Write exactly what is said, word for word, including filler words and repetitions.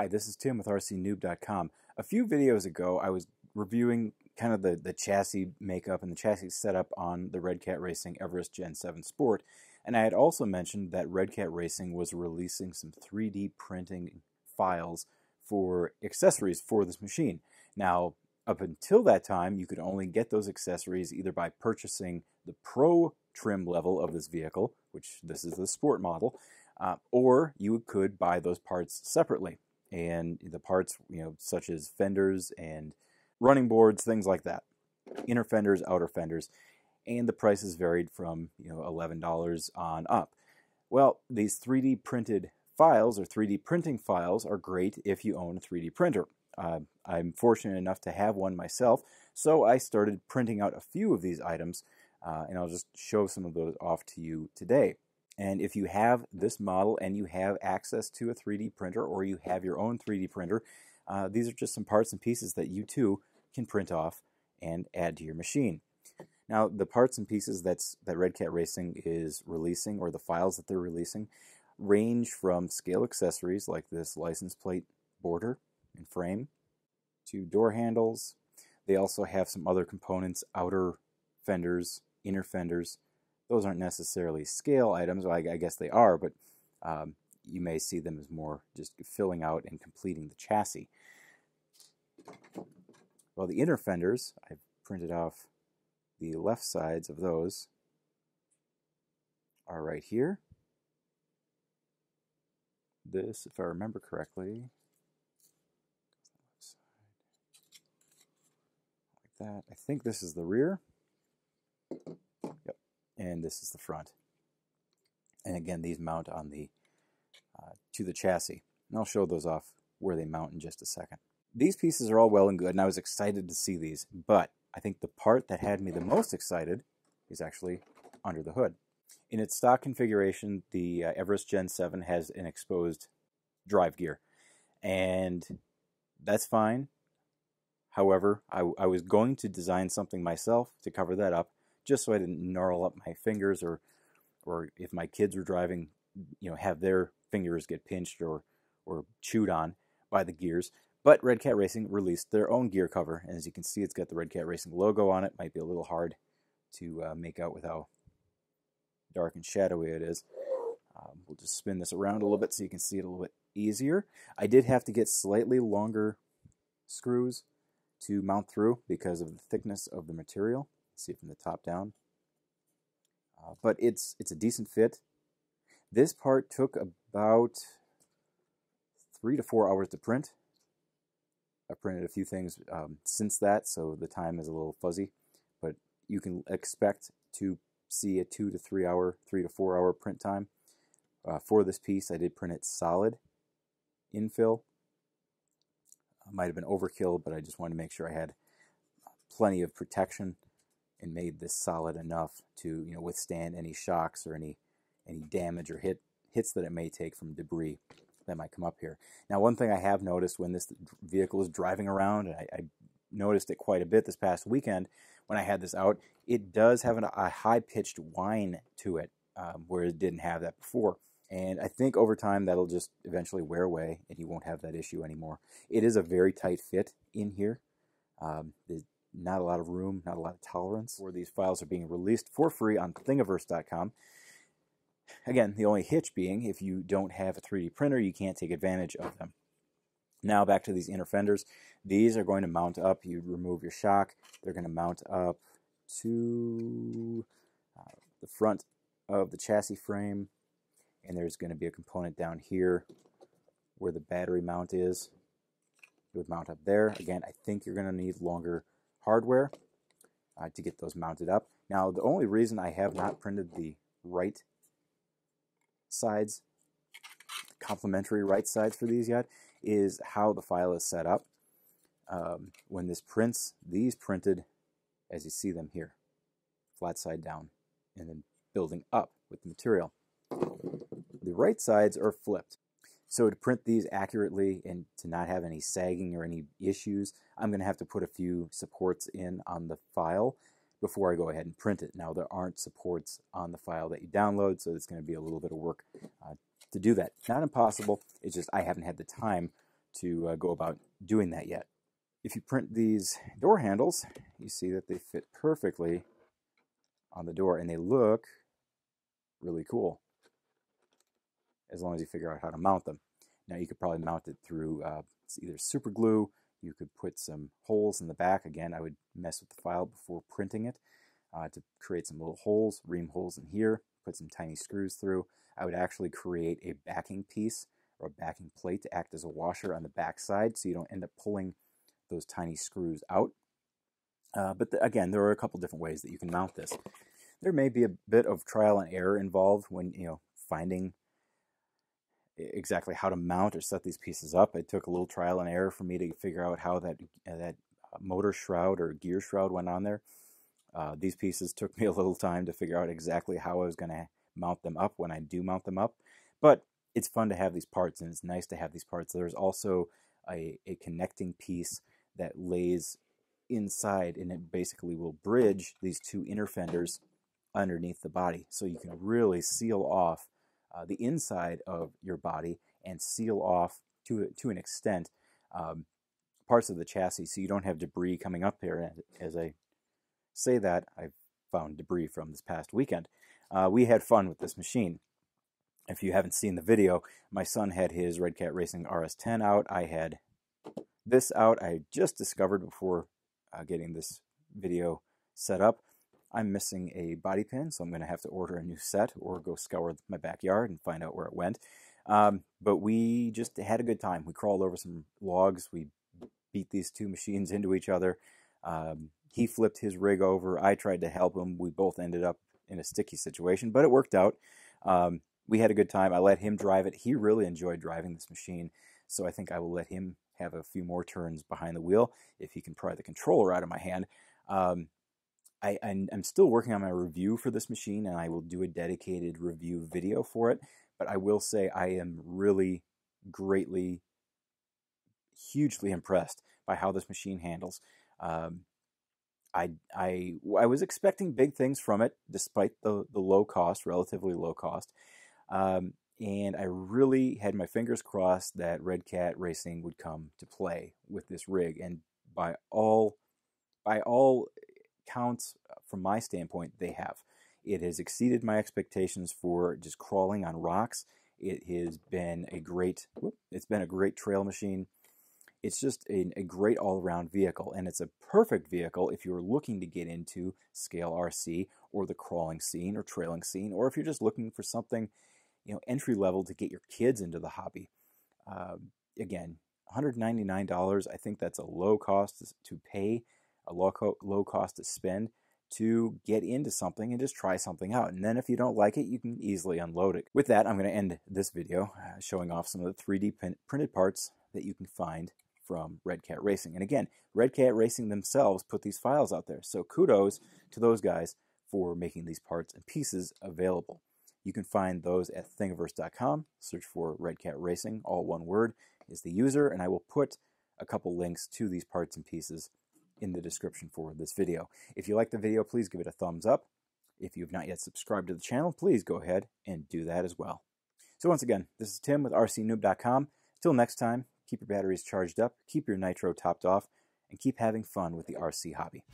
Hi, this is Tim with R C Newb dot com. A few videos ago, I was reviewing kind of the, the chassis makeup and the chassis setup on the Redcat Racing Everest Gen seven Sport, and I had also mentioned that Redcat Racing was releasing some three D printing files for accessories for this machine. Now, up until that time, you could only get those accessories either by purchasing the Pro trim level of this vehicle, which this is the Sport model, Uh, or you could buy those parts separately, and the parts, you know, such as fenders and running boards, things like that, inner fenders, outer fenders, and the prices varied from, you know, eleven dollars on up. Well, these three D printed files or three D printing files are great if you own a three D printer. Uh, I'm fortunate enough to have one myself, so I started printing out a few of these items, uh, and I'll just show some of those off to you today. And if you have this model and you have access to a three D printer, or you have your own three D printer, uh, these are just some parts and pieces that you too can print off and add to your machine. Now, the parts and pieces that's, that Redcat Racing is releasing, or the files that they're releasing, range from scale accessories like this license plate border and frame to door handles. They also have some other components, outer fenders, inner fenders. Those aren't necessarily scale items. Well, I, I guess they are, but um, you may see them as more just filling out and completing the chassis. Well, the inner fenders, I printed off the left sides of those, are right here. This, if I remember correctly, like that. I think this is the rear. Yep. And this is the front. And again, these mount on the uh, to the chassis. And I'll show those off where they mount in just a second. These pieces are all well and good, and I was excited to see these, but I think the part that had me the most excited is actually under the hood. In its stock configuration, the uh, Everest Gen seven has an exposed drive gear, and that's fine. However, I, I was going to design something myself to cover that up, just so I didn't gnarl up my fingers, or or if my kids were driving, you know, have their fingers get pinched or or chewed on by the gears. But Redcat Racing released their own gear cover, and as you can see, it's got the Redcat Racing logo on it. Might be a little hard to uh, make out with how dark and shadowy it is. Um, we'll just spin this around a little bit so you can see it a little bit easier. I did have to get slightly longer screws to mount through because of the thickness of the material. See it from the top down, uh, but it's it's a decent fit. This part took about three to four hours to print. I printed a few things um, since that, so the time is a little fuzzy, but you can expect to see a two to three hour three to four hour print time uh, for this piece. I did print it solid infill. I might have been overkill, but I just wanted to make sure I had plenty of protection and made this solid enough to, you know, withstand any shocks or any any damage or hit hits that it may take from debris that might come up here. Now, one thing I have noticed when this vehicle is driving around, and I, I noticed it quite a bit this past weekend when I had this out, it does have an, a high-pitched whine to it, um, where it didn't have that before. And I think over time that'll just eventually wear away, and you won't have that issue anymore. It is a very tight fit in here. Um, the, Not a lot of room, not a lot of tolerance. Where these files are being released for free on Thingiverse dot com. Again, the only hitch being if you don't have a three D printer, you can't take advantage of them. Now back to these inner fenders. These are going to mount up. You remove your shock. They're going to mount up to uh, the front of the chassis frame. And there's going to be a component down here where the battery mount is. It would mount up there. Again, I think you're going to need longer hardware uh, to get those mounted up. Now, the only reason I have not printed the right sides, the complementary right sides for these yet, is how the file is set up. Um, when this prints, these printed as you see them here, flat side down, and then building up with the material. The right sides are flipped. So to print these accurately and to not have any sagging or any issues, I'm going to have to put a few supports in on the file before I go ahead and print it. Now, there aren't supports on the file that you download, so it's going to be a little bit of work uh, to do that. Not impossible, it's just I haven't had the time to uh, go about doing that yet. If you print these door handles, you see that they fit perfectly on the door and they look really cool, as long as you figure out how to mount them. Now you could probably mount it through uh, either super glue, you could put some holes in the back. Again, I would mess with the file before printing it uh, to create some little holes, ream holes in here, put some tiny screws through. I would actually create a backing piece or a backing plate to act as a washer on the back side so you don't end up pulling those tiny screws out. Uh, but the, again, there are a couple different ways that you can mount this. There may be a bit of trial and error involved when, you know, finding exactly how to mount or set these pieces up. It took a little trial and error for me to figure out how that uh, that motor shroud or gear shroud went on there. Uh, these pieces took me a little time to figure out exactly how I was going to mount them up when I do mount them up. But it's fun to have these parts, and it's nice to have these parts. There's also a, a connecting piece that lays inside, and it basically will bridge these two inner fenders underneath the body. So you can really seal off Uh, the inside of your body and seal off to to an extent um, parts of the chassis, so you don't have debris coming up here. And as I say that, I found debris from this past weekend. Uh, we had fun with this machine. If you haven't seen the video, my son had his Redcat Racing R S ten out. I had this out. I just discovered before uh, getting this video set up, I'm missing a body pin, so I'm going to have to order a new set or go scour my backyard and find out where it went. Um, but we just had a good time. We crawled over some logs. We beat these two machines into each other. Um, he flipped his rig over. I tried to help him. We both ended up in a sticky situation, but it worked out. Um, we had a good time. I let him drive it. He really enjoyed driving this machine, so I think I will let him have a few more turns behind the wheel if he can pry the controller out of my hand. Um, I, I'm still working on my review for this machine, and I will do a dedicated review video for it, but I will say I am really greatly, hugely impressed by how this machine handles. Um, I, I, I was expecting big things from it, despite the, the low cost, relatively low cost, um, and I really had my fingers crossed that Redcat Racing would come to play with this rig, and by all, by all counts, from my standpoint, they have. It has exceeded my expectations for just crawling on rocks. It has been a great, it's been a great trail machine. It's just a, a great all-around vehicle, and it's a perfect vehicle if you're looking to get into scale R C or the crawling scene or trailing scene, or if you're just looking for something, you know, entry level to get your kids into the hobby. Uh, again, one hundred ninety-nine dollars. I think that's a low cost to pay. A low, co low cost to spend to get into something and just try something out. And then if you don't like it, you can easily unload it. With that, I'm going to end this video uh, showing off some of the three D print printed parts that you can find from Redcat Racing. And again, Redcat Racing themselves put these files out there, so kudos to those guys for making these parts and pieces available. You can find those at Thingiverse dot com. Search for Redcat Racing, all one word, is the user, and I will put a couple links to these parts and pieces in the description for this video. If you like the video, please give it a thumbs up. If you've not yet subscribed to the channel, please go ahead and do that as well. So once again, this is Tim with R C Newb dot com. Till next time, keep your batteries charged up, keep your nitro topped off, and keep having fun with the R C hobby.